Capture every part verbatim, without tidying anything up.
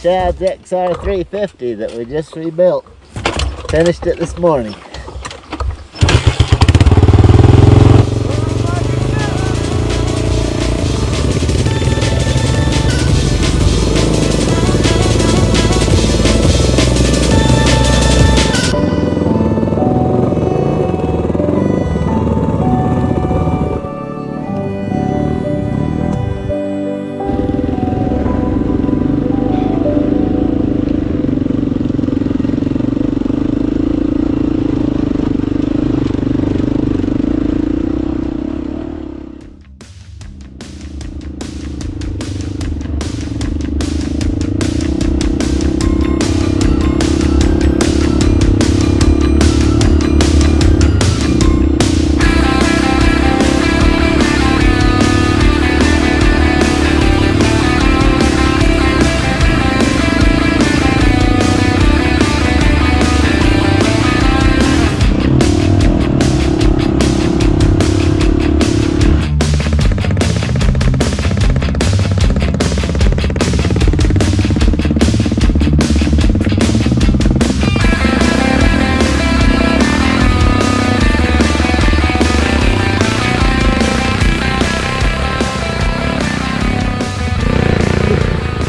Shad's X R three fifty that we just rebuilt. Finished it this morning.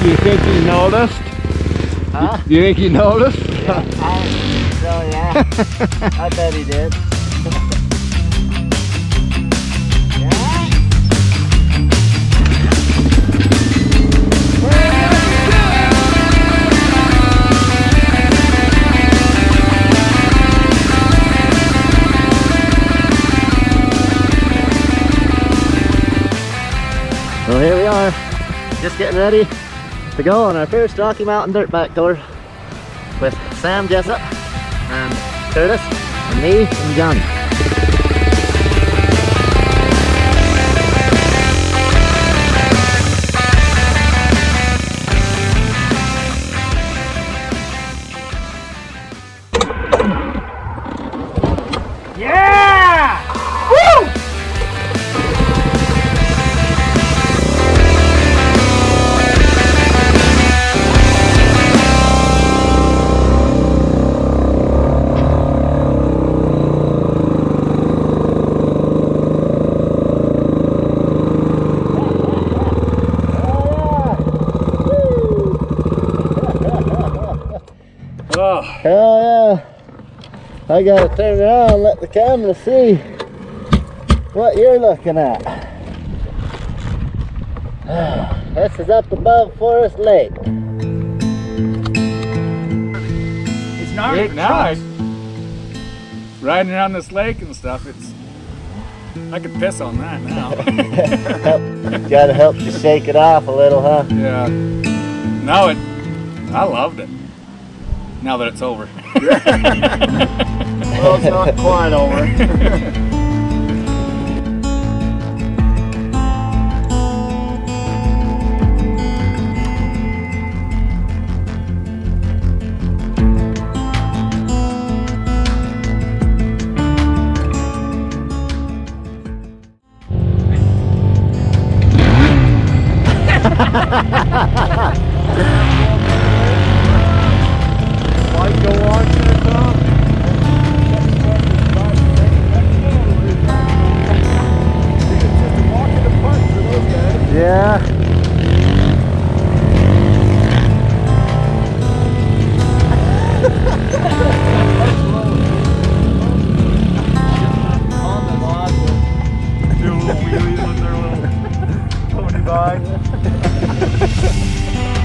You think he noticed? Huh? You think he noticed? Yeah, I think so, yeah. I bet he did. Well, here we are, just getting ready to go on our first Rocky Mountain Dirt Bike Tour with Sam Jessup and Curtis and me and John. Oh yeah, I gotta turn around and let the camera see what you're looking at. This is up above Forest Lake. It's gnarly. Nice. Riding around this lake and stuff, it's, I could piss on that now. Help, gotta help you shake it off a little, huh? Yeah. No, it, I loved it. Now that it's over. Well, it's not quite over.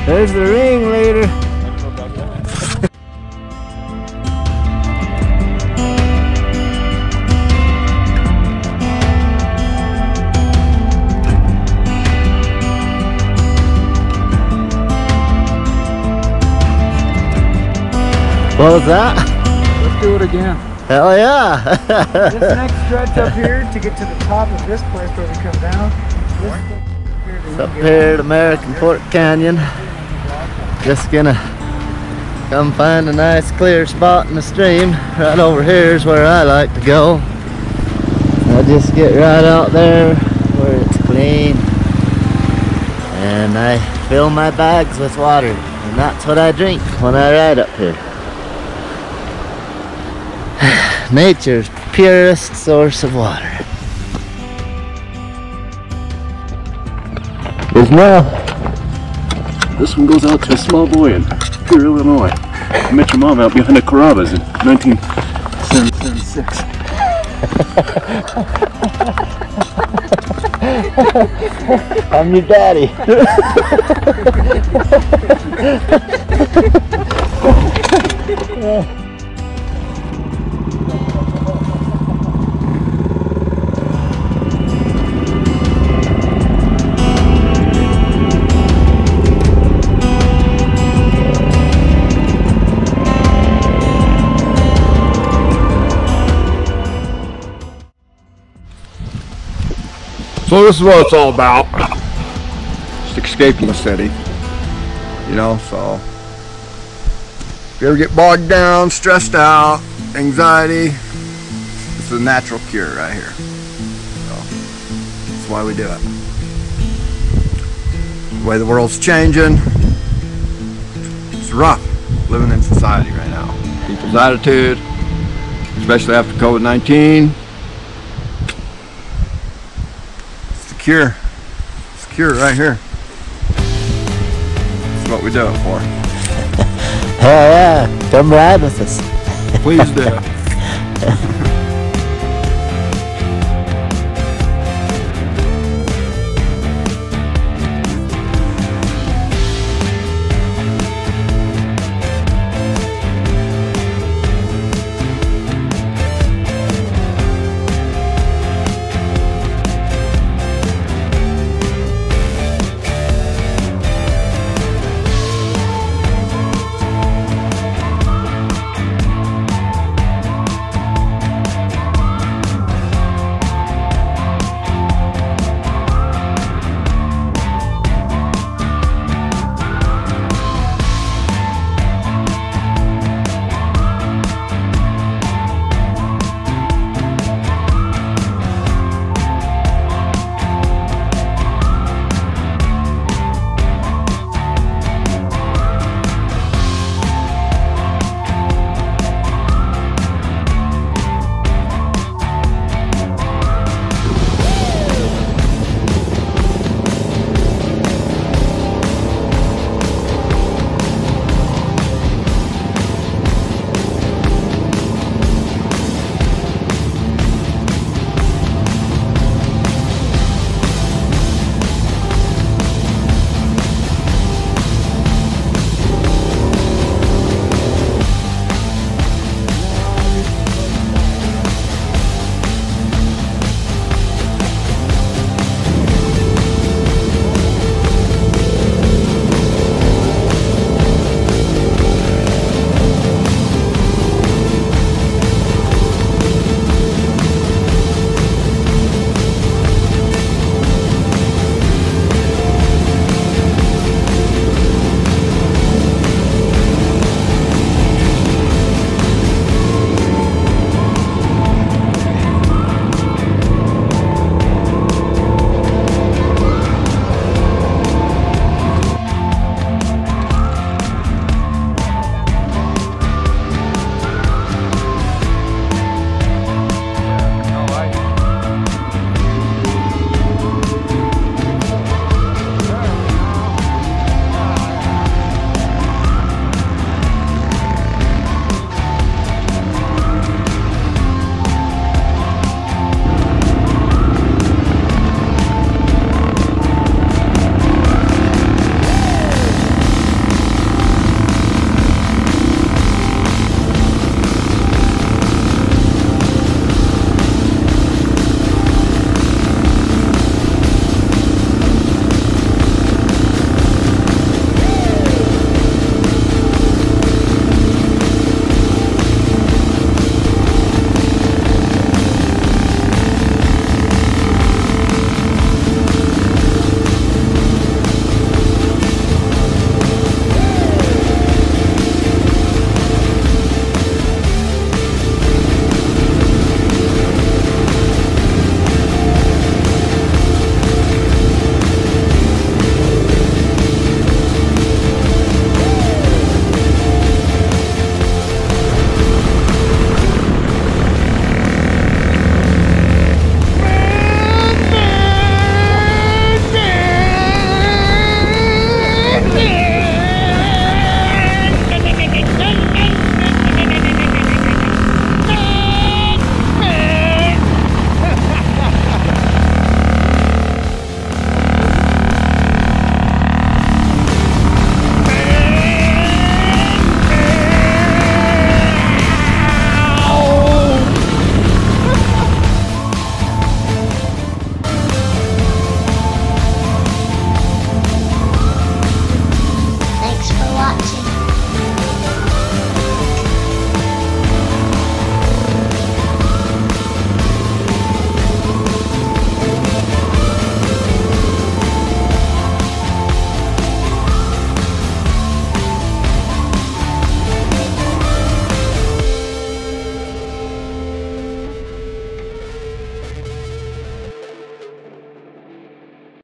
There's the ringleader. What was that? Let's do it again. Hell yeah! This next stretch up here to get to the top of this place where we come down. This it's up here at American Fork Canyon. Just gonna come find a nice clear spot in the stream. Right over here is where I like to go. I'll just get right out there where it's clean. And I fill my bags with water. And That's what I drink when I ride up here. Nature's purest source of water. There's now. This one goes out to a small boy in Peoria, Illinois. I met your mom out behind the Carrabbas in nineteen seventy-six. I'm your daddy. So this is what it's all about. Just escaping the city. You know, so if you ever get bogged down, stressed out, anxiety, this is a natural cure right here. So that's why we do it. The way the world's changing, it's rough living in society right now. People's attitude, especially after COVID nineteen, Cure. It's cure right here. That's what we do it for. Hell yeah. Come ride with us. Please do.